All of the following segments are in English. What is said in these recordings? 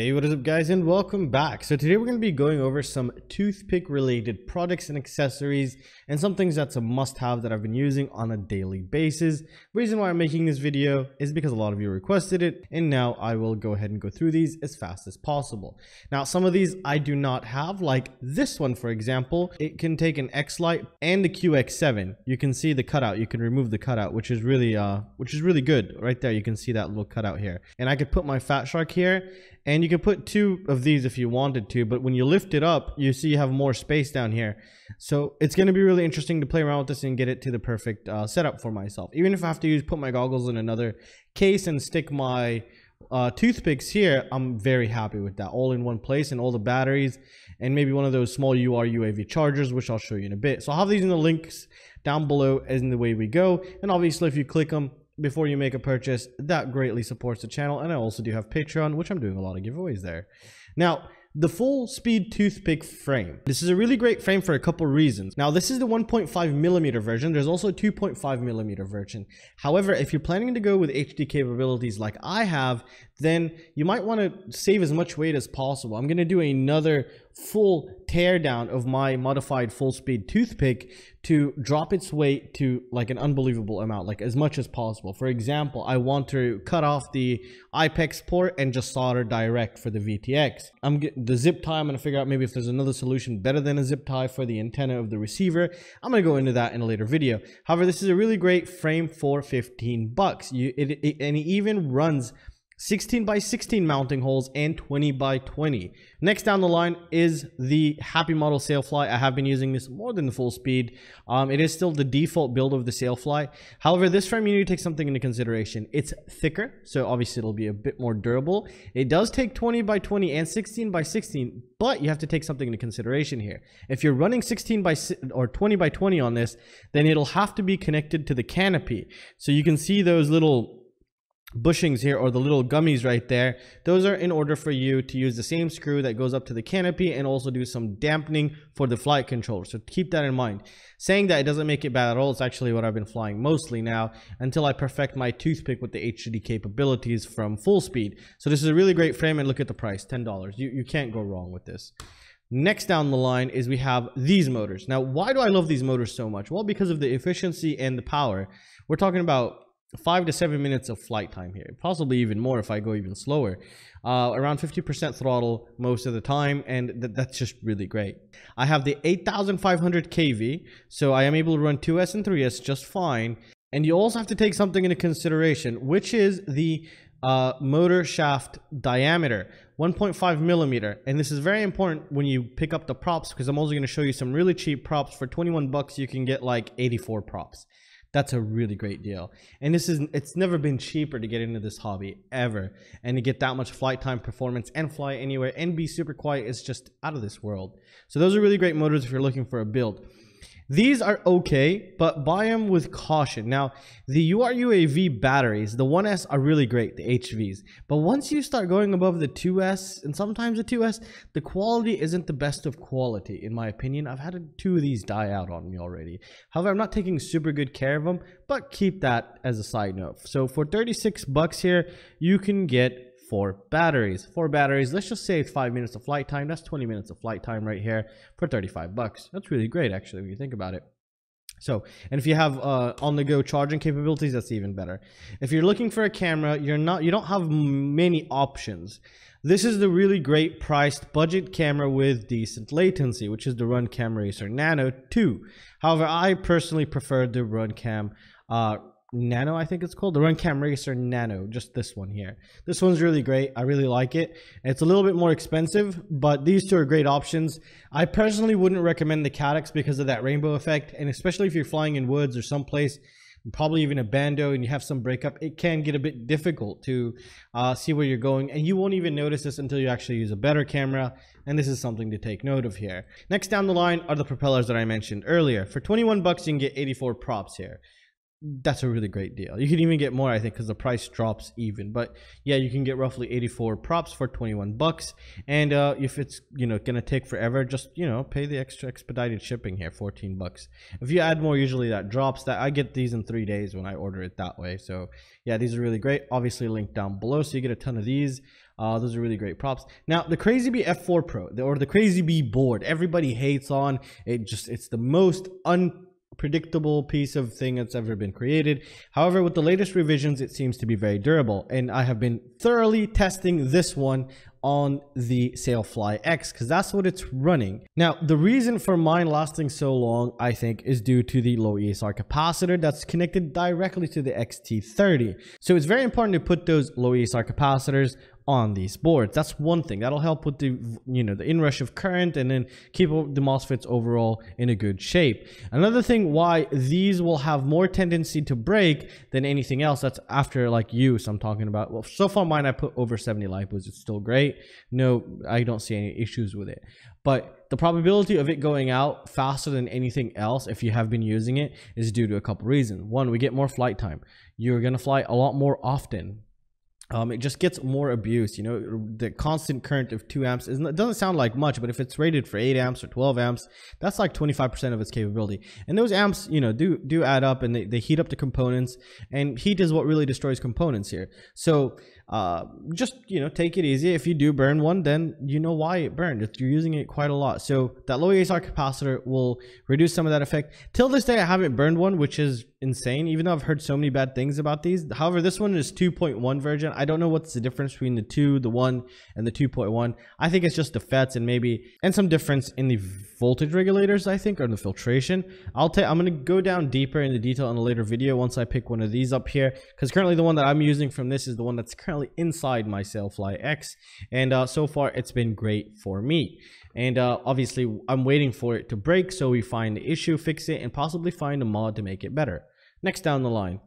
Hey, what is up guys, and welcome back. So today we're going to be going over some toothpick related products and accessories and some things that's a must have that I've been using on a daily basis. The reason why I'm making this video is because a lot of you requested it, and now I will go ahead and go through these as fast as possible. Now some of these I do not have, like this one for example. It can take an X-lite and a qx7. You can see the cutout, you can remove the cutout, which is really good right there. You can see that little cutout here, and I could put my Fat Shark here, and you can put two of these if you wanted to, but when you lift it up, you see you have more space down here. So it's going to be really interesting to play around with this and get it to the perfect setup for myself. Even if I have to put my goggles in another case and stick my toothpicks here, I'm very happy with that, all in one place, and all the batteries and maybe one of those small URUAV chargers, which I'll show you in a bit. So I'll have these in the links down below as in the way we go, and obviously if you click them before you make a purchase, that greatly supports the channel. And I also do have Patreon, which I'm doing a lot of giveaways there. Now, the full speed toothpick frame. This is a really great frame for a couple reasons. Now, this is the 1.5mm version. There's also a 2.5mm version. However, if you're planning to go with HD capabilities like I have, then you might want to save as much weight as possible. I'm going to do another full teardown of my modified full speed toothpick to drop its weight to like an unbelievable amount, like as much as possible. For example, I want to cut off the iPEX port and just solder direct for the vtx. I'm getting the zip tie. I'm going to figure out maybe if there's another solution better than a zip tie for the antenna of the receiver. I'm going to go into that in a later video. However, this is a really great frame for $15. And it even runs 16x16 mounting holes and 20x20. Next down the line is the Happy Model Sailfly. I have been using this more than the full speed. It is still the default build of the Sailfly. However, this frame, you need to take something into consideration. It's thicker, so obviously it'll be a bit more durable. It does take 20x20 and 16x16, but you have to take something into consideration here. If you're running 20x20 on this, then it'll have to be connected to the canopy. So you can see those little bushings here, or the little gummies right there. Those are in order for you to use the same screw that goes up to the canopy and also do some dampening for the flight controller. So keep that in mind. Saying that, it doesn't make it bad at all. It's actually what I've been flying mostly now until I perfect my toothpick with the HD capabilities from full speed. So this is a really great frame, and look at the price, $10. You can't go wrong with this. Next down the line is we have these motors. Now, why do I love these motors so much? Well, because of the efficiency and the power. We're talking about 5 to 7 minutes of flight time here, possibly even more if I go even slower. Around 50% throttle most of the time, and that's just really great. I have the 8,500 kV, so I am able to run 2S and 3S just fine. And you also have to take something into consideration, which is the motor shaft diameter, 1.5mm, and this is very important when you pick up the props, because I'm also going to show you some really cheap props. For $21 you can get like 84 props. That's a really great deal. And it's never been cheaper to get into this hobby ever. And to get that much flight time performance and fly anywhere and be super quiet is just out of this world. So those are really great motors if you're looking for a build. These are okay, but buy them with caution. Now, the URUAV batteries, the 1S are really great, the HVs. But once you start going above the 2S and sometimes the 2S, the quality isn't the best of quality, in my opinion. I've had two of these die out on me already. However, I'm not taking super good care of them, but keep that as a side note. So for $36 here, you can get four batteries. Let's just say 5 minutes of flight time. That's 20 minutes of flight time right here for $35. That's really great, actually, when you think about it. So, and if you have on-the-go charging capabilities, that's even better. If you're looking for a camera, you don't have many options. This is the really great priced budget camera with decent latency, which is the RunCam Racer Nano 2. However, I personally prefer the RunCam Nano, I think it's called, the RunCam Racer Nano, just this one here. This one's really great. I really like it. It's a little bit more expensive, but these two are great options. I personally wouldn't recommend the Caddx because of that rainbow effect, and especially if you're flying in woods or someplace, probably even a bando, and you have some breakup, it can get a bit difficult to see where you're going, and you won't even notice this until you actually use a better camera, and this is something to take note of here. Next down the line are the propellers that I mentioned earlier. For $21 you can get 84 props here. that's a really great deal. You can even get more, I think, because the price drops even. But yeah, you can get roughly 84 props for 21 bucks. And if it's, you know, gonna take forever, just, you know, pay the extra expedited shipping here, 14 bucks. If you add more, usually that drops. That I get these in 3 days when I order it that way. So yeah, these are really great. Obviously link down below, so you get a ton of these. Those are really great props. Now the Crazy Bee f4 pro, or the Crazy Bee board, everybody hates on it. Just, it's the most unpredictable piece of thing that's ever been created. However, with the latest revisions, it seems to be very durable, and I have been thoroughly testing this one on the Sailfly-X because that's what it's running. Now, the reason for mine lasting so long, I think, is due to the low ESR capacitor that's connected directly to the XT30. So it's very important to put those low ESR capacitors on these boards. That's one thing that'll help with the, you know, the inrush of current, and then keep the MOSFETs overall in a good shape. Another thing why these will have more tendency to break than anything else, that's after like use, I'm talking about. Well, so far mine, I put over 70 LiPos. It's still great. No, I don't see any issues with it. But the probability of it going out faster than anything else, if you have been using it, is due to a couple reasons. One, we get more flight time. You're gonna fly a lot more often. It just gets more abuse, you know. The constant current of 2 amps doesn't sound like much, but if it's rated for 8 amps or 12 amps, that's like 25% of its capability. And those amps, you know, do add up, and they heat up the components, and heat is what really destroys components here. So just, you know, take it easy. If you do burn one, then you know why it burned. If you're using it quite a lot. So that low ESR capacitor will reduce some of that effect. Till this day, I haven't burned one, which is insane, even though I've heard so many bad things about these. However, this one is 2.1 version. I don't know what's the difference between the 2, the 1, and the 2.1. I think it's just the FETs and some difference in the voltage regulators, I think, or the filtration. I'm going to go down deeper into detail in a later video once I pick one of these up here, because currently the one that I'm using from this is the one that's currently inside my Sailfly-X, and so far it's been great for me. And obviously I'm waiting for it to break, so we find the issue, fix it, and possibly find a mod to make it better next down the line.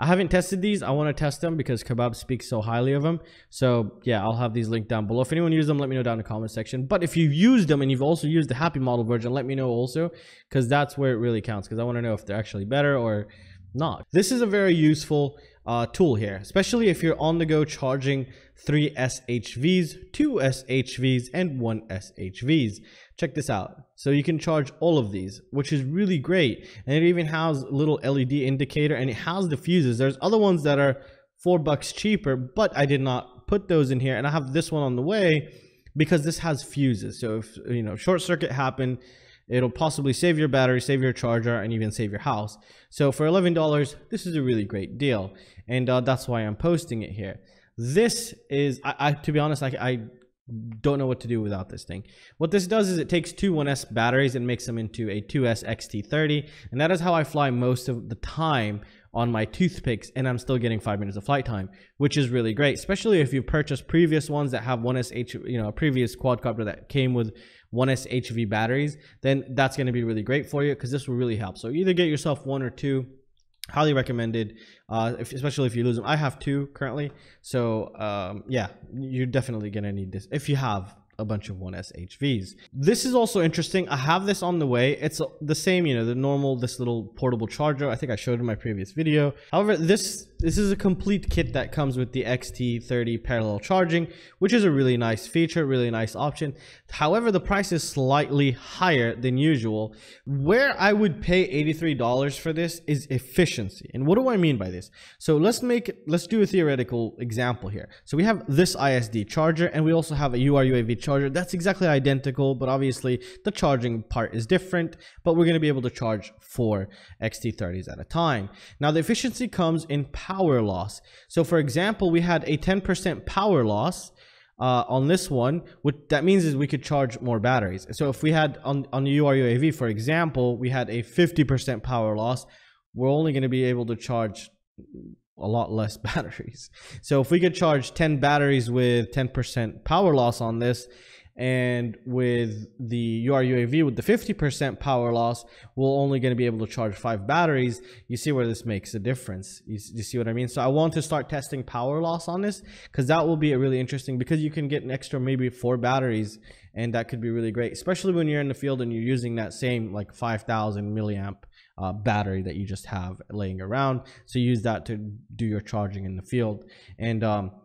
I haven't tested these. I want to test them because Kebab speaks so highly of them. So yeah, I'll have these linked down below. If anyone used them, let me know down in the comment section. But if you've used them and you've also used the Happy Model version, let me know also, because that's where it really counts, because I want to know if they're actually better or not. This is a very useful tool here, especially if you're on the go charging 3 SHVs, 2 SHVs, and 1 SHVs. Check this out. So you can charge all of these, which is really great. And it even has a little LED indicator, and it has the fuses. There's other ones that are $4 cheaper, but I did not put those in here, and I have this one on the way because this has fuses. So if, you know, short circuit happened, it'll possibly save your battery, save your charger, and even save your house. So for $11, this is a really great deal. And that's why I'm posting it here. This is, to be honest, I don't know what to do without this thing. What this does is it takes two 1S batteries and makes them into a 2S XT30. And that is how I fly most of the time on my ToothPicks, and I'm still getting 5 minutes of flight time, which is really great, especially if you purchased previous ones that have 1S, you know, a previous quadcopter that came with 1S HV batteries, then that's going to be really great for you, because this will really help. So either get yourself one or two, highly recommended, especially if you lose them. I have 2 currently, so yeah, you're definitely going to need this if you have a bunch of 1S HVs. This is also interesting. I have this on the way. It's the same, you know, the normal, this little portable charger. I think I showed in my previous video. However, this is a complete kit that comes with the XT30 parallel charging, which is a really nice feature, really nice option. However, the price is slightly higher than usual. Where I would pay $83 for this is efficiency. And what do I mean by this? So let's do a theoretical example here. So we have this ISD charger, and we also have a URUAV charger that's exactly identical, but obviously the charging part is different, but we're going to be able to charge 4 XT30s at a time. Now the efficiency comes in power loss. So for example, we had a 10% power loss on this one. What that means is we could charge more batteries. So if we had on the URUAV, for example, we had a 50% power loss, we're only going to be able to charge a lot less batteries. So if we could charge 10 batteries with 10% power loss on this, and with the URUAV with the 50% power loss, we're only going to be able to charge 5 batteries. You see where this makes a difference. You see what I mean? So I want to start testing power loss on this, because that will be a really interesting, because you can get an extra maybe 4 batteries, and that could be really great, especially when you're in the field and you're using that same like 5,000 milliamp battery that you just have laying around. So use that to do your charging in the field. And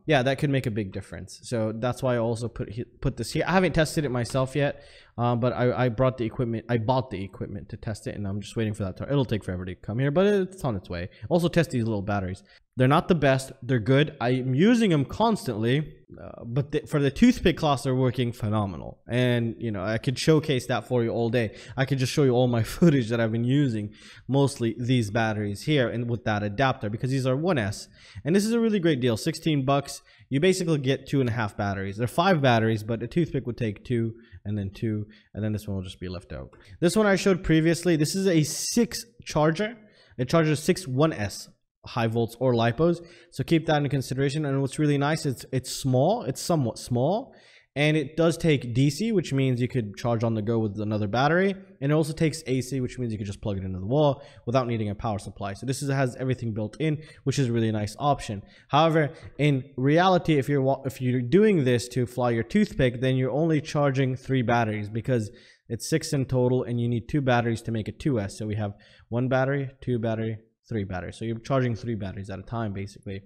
yeah, that could make a big difference. So that's why I also put this here. I haven't tested it myself yet, but I brought the equipment. I bought the equipment to test it, and I'm just waiting for that. It'll take forever to come here, but it's on its way. Also test these little batteries. They're not the best. They're good. I'm using them constantly, but for the toothpick class, they're working phenomenal. And, you know, I could showcase that for you all day. I could just show you all my footage that I've been using, mostly these batteries here and with that adapter, because these are 1S. And this is a really great deal. 16 bucks. You basically get 2.5 batteries. There are 5 batteries, but a toothpick would take 2 and then 2. And then this one will just be left out. This one I showed previously. This is a 6 charger. It charges 6 1S. High volts or lipos, so keep that in consideration. And what's really nice, it's small, it's somewhat small, and it does take DC, which means you could charge on the go with another battery, and it also takes AC, which means you could just plug it into the wall without needing a power supply. So this has everything built in, which is a really nice option. However, in reality, if you're doing this to fly your toothpick, then you're only charging 3 batteries, because it's 6 in total, and you need 2 batteries to make a 2S. So we have 1 battery, 2 battery, 3 batteries. So you're charging 3 batteries at a time, basically.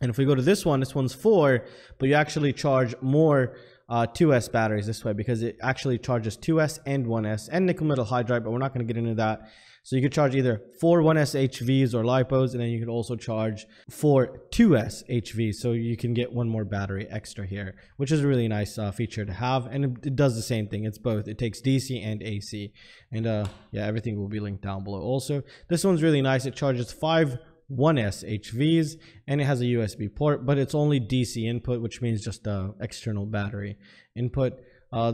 And if we go to this one, this one's 4, but you actually charge more 2S batteries this way, because it actually charges 2S and 1S and nickel metal hydride, but we're not going to get into that. So you could charge either 4 1S HVs or lipos, and then you could also charge 4 2S HVs. So you can get 1 more battery extra here, which is a really nice feature to have. And it does the same thing. It's both. It takes DC and AC. And yeah, everything will be linked down below also. This one's really nice. It charges 5 1S HVs, and it has a USB port, but it's only DC input, which means just external battery input.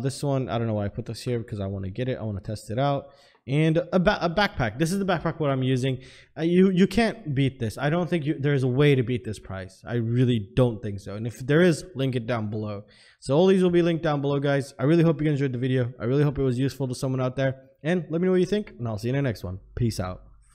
This one, I don't know why I put this here, because I want to get it. I want to test it out. And a backpack. This is the backpack what I'm using. You can't beat this. I don't think there is a way to beat this price. I really don't think so. And if there is, link it down below. So all these will be linked down below, guys. I really hope you enjoyed the video. I really hope it was useful to someone out there. And let me know what you think, and I'll see you in the next one. Peace out.